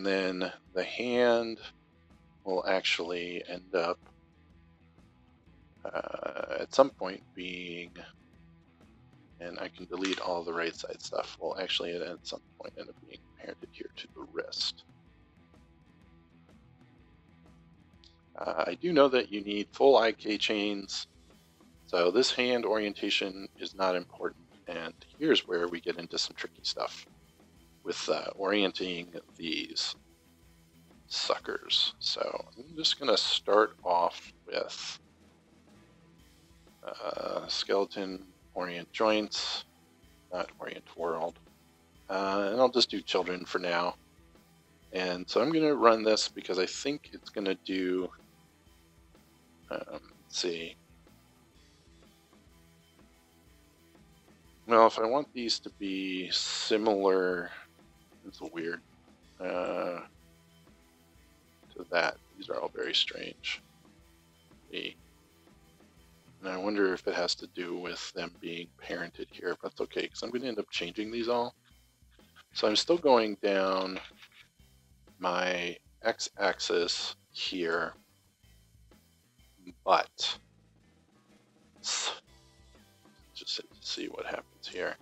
And then the hand will actually end up at some point being, and I can delete all the right side stuff, will actually at some point end up being parented here to the wrist. I do know that you need full IK chains, so this hand orientation is not important, and here's where we get into some tricky stuff with orienting these suckers. So I'm just going to start off with skeleton orient joints, not orient world, and I'll just do children for now. And so I'm going to run this because I think it's going to do, let's see. Well, if I want these to be similar, it's weird, to that. These are all very strange. And I wonder if it has to do with them being parented here, but that's okay, because I'm going to end up changing these all. So I'm still going down my x-axis here, but just see what happens here.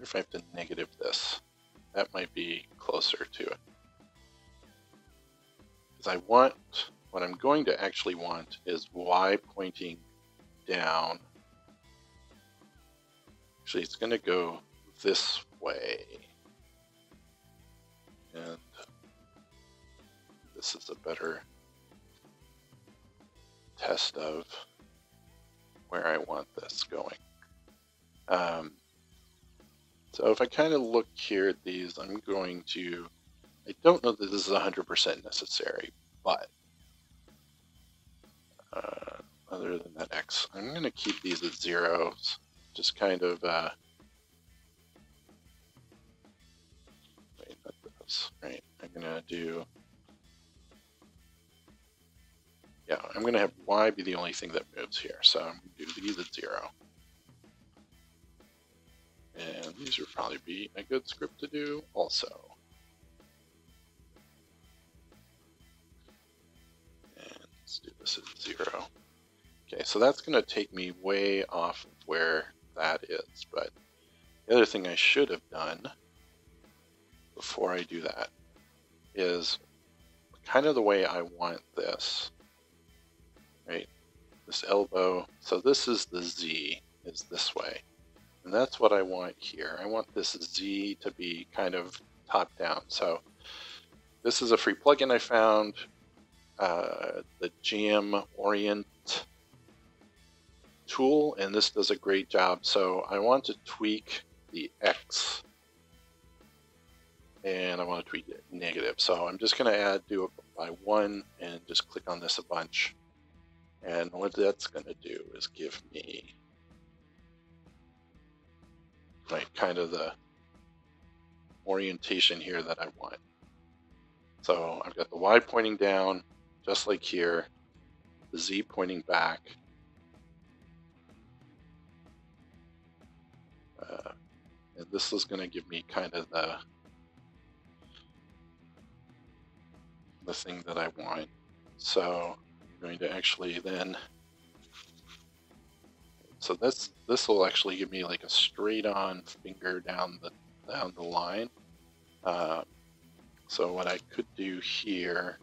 If I have to negative this, that might be closer to it. Because I want, what I'm going to actually want is y pointing down. Actually, it's going to go this way. And this is a better test of where I want this going. So if I kind of look here at these, I'm going to, I don't know that this is 100% necessary, but other than that X, I'm going to keep these at zeros, just kind of, wait, not those, right? I'm going to do, yeah, I'm going to have Y be the only thing that moves here. So I'm going to do these at zero. And these would probably be a good script to do also. And let's do this at zero. Okay, so that's going to take me way off of where that is. But the other thing I should have done before I do that is kind of the way I want this, right? This elbow. So this is the Z, is this way. And that's what I want here. I want this Z to be kind of top down. So this is a free plugin I found, the GM orient tool, and this does a great job. So I want to tweak the X, and I want to tweak it negative. So I'm just going to add, do it by one, and just click on this a bunch. And what that's going to do is give me, like, kind of the orientation here that I want. So I've got the Y pointing down, just like here, the Z pointing back. And this is going to give me kind of the thing that I want. So I'm going to actually then, so this will actually give me like a straight on finger down the line. So what I could do here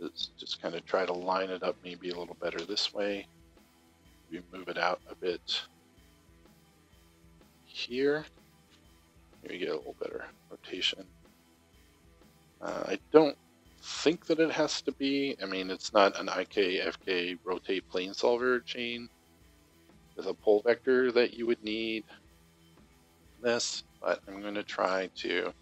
is just kind of try to line it up maybe a little better this way. Maybe move it out a bit here. Maybe get a little better rotation. I don't think that it has to be. I mean, it's not an IKFK rotate plane solver chain. There's a pull vector that you would need this, but I'm going to try to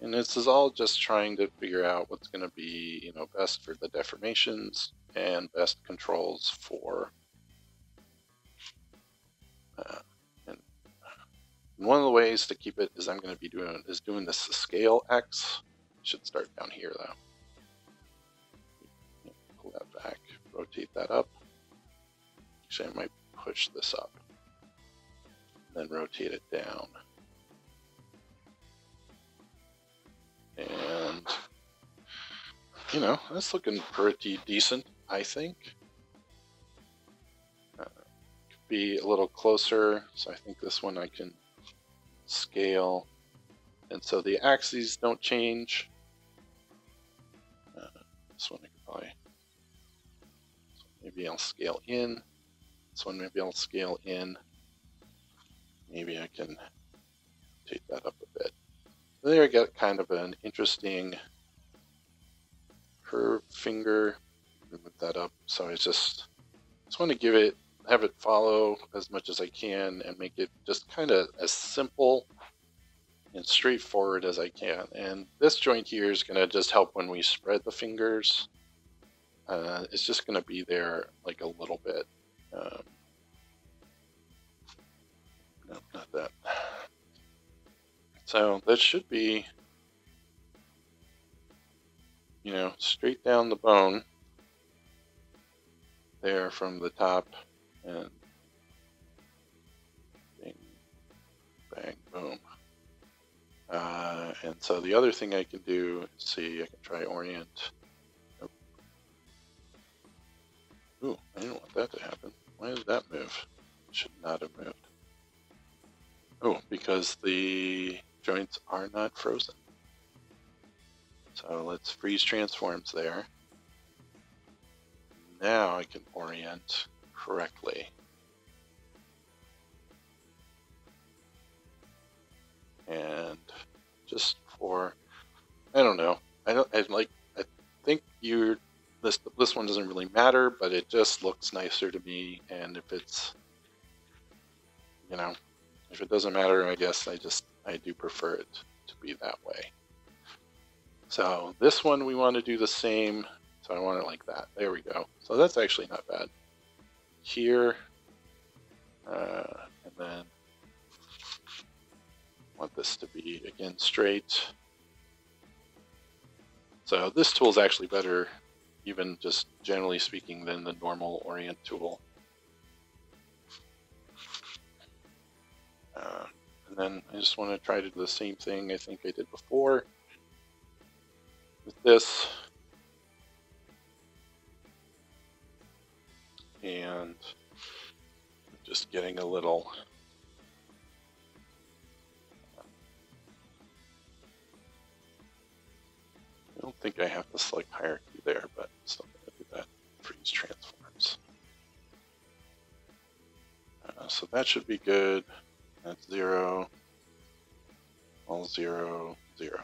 and this is all just trying to figure out what's going to be, you know, best for the deformations and best controls for and one of the ways to keep it is I'm going to be doing this scale X. Should start down here though. That back, rotate that up. Actually, I might push this up. then rotate it down. And, you know, that's looking pretty decent, I think. Could be a little closer, so I think this one I can scale. And so the axes don't change. This one I could probably, maybe I'll scale in. This one maybe I'll scale in. Maybe I can take that up a bit. There I got kind of an interesting curve finger. Move that up. So I just want to give it, have it follow as much as I can and make it just kind of as simple and straightforward as I can. And this joint here is going to just help when we spread the fingers. It's just going to be there like a little bit. No, not that. So that should be, you know, straight down the bone there from the top, and bing, bang, boom. And so the other thing I can do, see, I can try orient. Nope. Ooh, I didn't want that to happen. Why did that move? It should not have moved. Oh, because the joints are not frozen. So let's freeze transforms there. Now I can orient correctly. And just for, I don't know, I think this one doesn't really matter, but it just looks nicer to me. And if it's, you know, if it doesn't matter, I guess I do prefer it to be that way. So this one we want to do the same. So I want it like that. There we go. So that's actually not bad. Here, and then want this to be again straight. So this tool is actually better, even just generally speaking, than the normal orient tool. And then I just want to try to do the same thing I think I did before with this. And just getting a little I don't think I have to select hierarchy there, but still going to do that. Freeze transforms. So that should be good. That's 0, all 0, 0,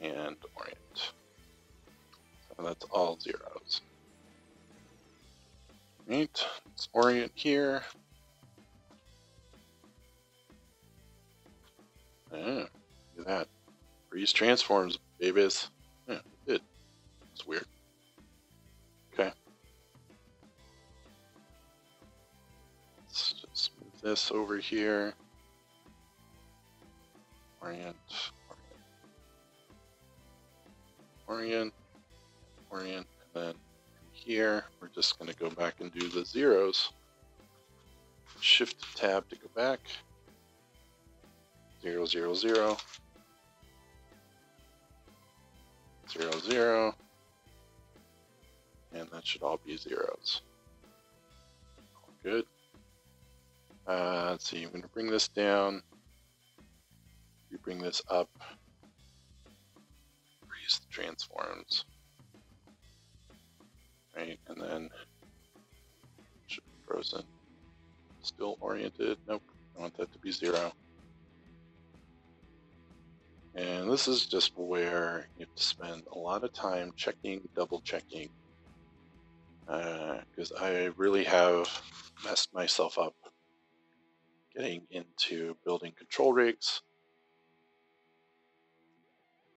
and orient. So that's all zeros. Right, let's orient here. Yeah, do that. Freeze transforms, babies. Yeah, it did. It's weird. Okay. Let's just move this over here. Orient. Orient. Orient. And then here, we're just going to go back and do the zeros. Shift tab to go back. 0, 0, 0. 0, 0, and that should all be zeros. All good. Let's see, I'm going to bring this down. You bring this up. Freeze the transforms. Right, and then it should be frozen. Still oriented. Nope, I want that to be 0. And this is just where you have to spend a lot of time checking, double checking, because I really have messed myself up getting into building control rigs.